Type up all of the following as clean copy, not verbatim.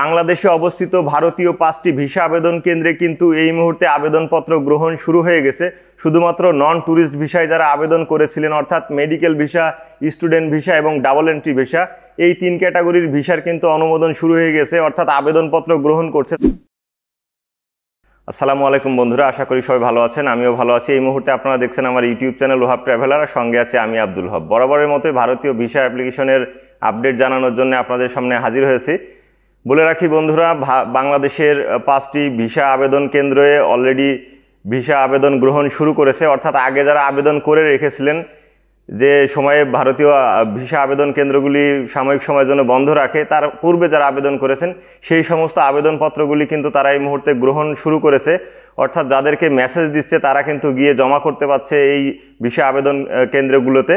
বাংলাদেশে অবস্থিত ভারতীয় 5টি ভিসা আবেদন কেন্দ্রে কিন্তু এই মুহূর্তে আবেদনপত্র গ্রহণ শুরু হয়ে গেছে। শুধুমাত্র নন ট্যুরিস্ট ভিসায় যারা আবেদন করেছিলেন, অর্থাৎ মেডিকেল ভিসা, স্টুডেন্ট ভিসা এবং ডাবল এন্ট্রি ভিসা, এই 3 ক্যাটাগরির ভিসার কিন্তু অনুমোদন শুরু হয়ে গেছে, অর্থাৎ আবেদনপত্র গ্রহণ করছে। আসসালামু আলাইকুম বন্ধুরা, আশা করি সবাই ভালো আছেন, আমিও ভালো আছি। এই মুহূর্তে আপনারা দেখছেন আমার ইউটিউব চ্যানেল ওহাব ট্রাভেলার, সঙ্গে আছে আমি আব্দুল হব। বরাবরের মতোই ভারতীয় ভিসা অ্যাপ্লিকেশনের আপডেট জানানোর জন্য আপনাদের সামনে হাজির হয়েছি। বলে রাখি বন্ধুরা, বাংলাদেশের 5টি ভিসা আবেদন কেন্দ্রে অলরেডি ভিসা আবেদন গ্রহণ শুরু করেছে, অর্থাৎ আগে যারা আবেদন করে রেখেছিলেন, যে সময়ে ভারতীয় ভিসা আবেদন কেন্দ্রগুলি সাময়িক সময়ের জন্য বন্ধ রাখে, তার পূর্বে যারা আবেদন করেছেন সেই সমস্ত আবেদনপত্রগুলি কিন্তু তারা এই মুহূর্তে গ্রহণ শুরু করেছে। অর্থাৎ যাদেরকে মেসেজ দিচ্ছে তারা কিন্তু গিয়ে জমা করতে পারছে এই ভিসা আবেদন কেন্দ্রগুলোতে।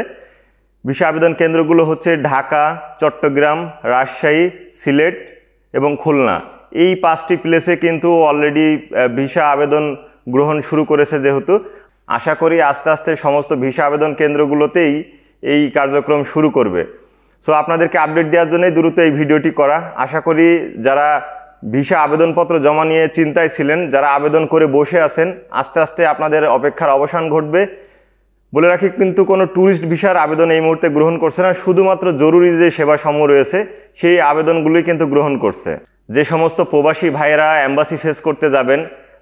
ভিসা আবেদন কেন্দ্রগুলো হচ্ছে ঢাকা, চট্টগ্রাম, রাজশাহী, সিলেট এবং খুলনা। এই 5টি প্লেসে কিন্তু অলরেডি ভিসা আবেদন গ্রহণ শুরু করেছে, যেহেতু আশা করি আস্তে আস্তে সমস্ত ভিসা আবেদন কেন্দ্রগুলোতেই এই কার্যক্রম শুরু করবে। সো আপনাদেরকে আপডেট দেওয়ার জন্যই দ্রুত এই ভিডিওটি করা। আশা করি যারা ভিসা আবেদনপত্র জমা নিয়ে চিন্তায় ছিলেন, যারা আবেদন করে বসে আছেন, আস্তে আস্তে আপনাদের অপেক্ষার অবসান ঘটবে। বলে রাখি কিন্তু কোনো ট্যুরিস্ট ভিসার আবেদন এই মুহূর্তে গ্রহণ করছে না, শুধুমাত্র জরুরি যে সেবাসমূহ রয়েছে সেই আবেদনগুলোই কিন্তু গ্রহণ করছে। যে সমস্ত প্রবাসী ভাইয়েরা অ্যাম্বাসি ফেস করতে যাবেন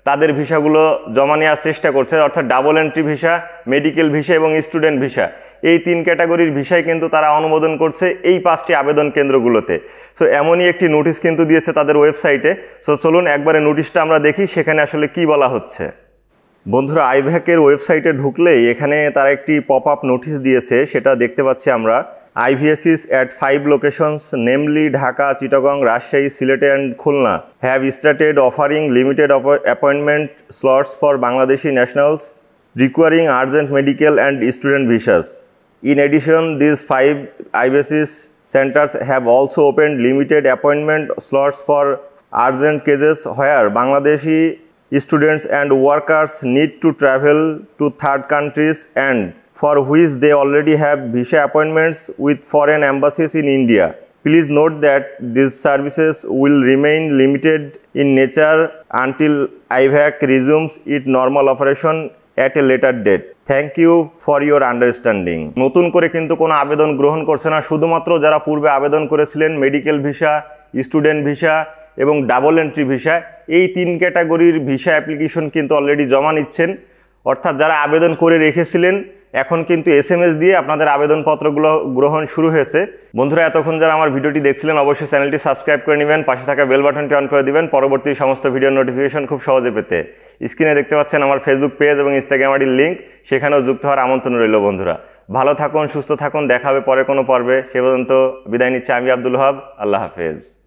তাদের ভিসাগুলো জমা নেওয়ার চেষ্টা করছে, অর্থাৎ double entry visa, medical visa এবং স্টুডেন্ট ভিসা, এই 3 ক্যাটাগরির ভিসায় কিন্তু তারা অনুমোদন করছে এই 5টি আবেদন কেন্দ্রগুলোতে। সো এমনই একটি নোটিশ কিন্তু দিয়েছে তাদের ওয়েবসাইটে। সো চলুন একবারে নোটিশটা আমরা দেখি সেখানে আসলে কি বলা হচ্ছে। বন্ধুরা, আইভ্যাকের ওয়েবসাইটে ঢুকলেই এখানে তারা একটি পপ আপ নোটিশ দিয়েছে, সেটা দেখতে পাচ্ছি আমরা। IVACs at 5 locations, namely Dhaka, Chittagong, Rajshahi, Sylhet and Khulna, have started offering limited appointment slots for Bangladeshi nationals requiring urgent medical and student visas. In addition, these 5 IVACs centers have also opened limited appointment slots for urgent cases where Bangladeshi students and workers need to travel to third countries and for which they already have visa appointments with foreign embassies in India. Please note that these services will remain limited in nature until IVAC resumes its normal operation at a later date. Thank you for your understanding. নতুন করে কিন্তু কোনো আবেদন গ্রহণ করছে না, শুধুমাত্র যারা পূর্বে আবেদন করেছিলেন মেডিকেল ভিসা, স্টুডেন্ট ভিসা এবং ডাবল এন্ট্রি ভিসা, এই 3 ক্যাটাগরির ভিসা অ্যাপ্লিকেশন কিন্তু অলরেডি জমা নিচ্ছেন। অর্থাৎ যারা আবেদন করে রেখেছিলেন এখন কিন্তু SMS দিয়ে আপনাদের আবেদনপত্রগুলো গ্রহণ শুরু হয়েছে। বন্ধুরা, এতক্ষণ যারা আমার ভিডিওটি দেখছিলেন অবশ্যই চ্যানেলটি সাবস্ক্রাইব করে নেবেন, পাশে থাকা বেল বাটনটি অন করে দিবেন পরবর্তী সমস্ত ভিডিও নোটিফিকেশন খুব সহজে পেতে। স্ক্রিনে দেখতে পাচ্ছেন আমার Facebook পেজ এবং Instagram আইডির লিঙ্ক, সেখানেও যুক্ত হওয়ার আমন্ত্রণ রইল। বন্ধুরা, ভালো থাকুন, সুস্থ থাকুন, দেখা হবে পরে কোনো পর্বে। সে পর্যন্ত বিদায় নিচ্ছি আমি আব্দুল হাব। আল্লাহ হাফেজ।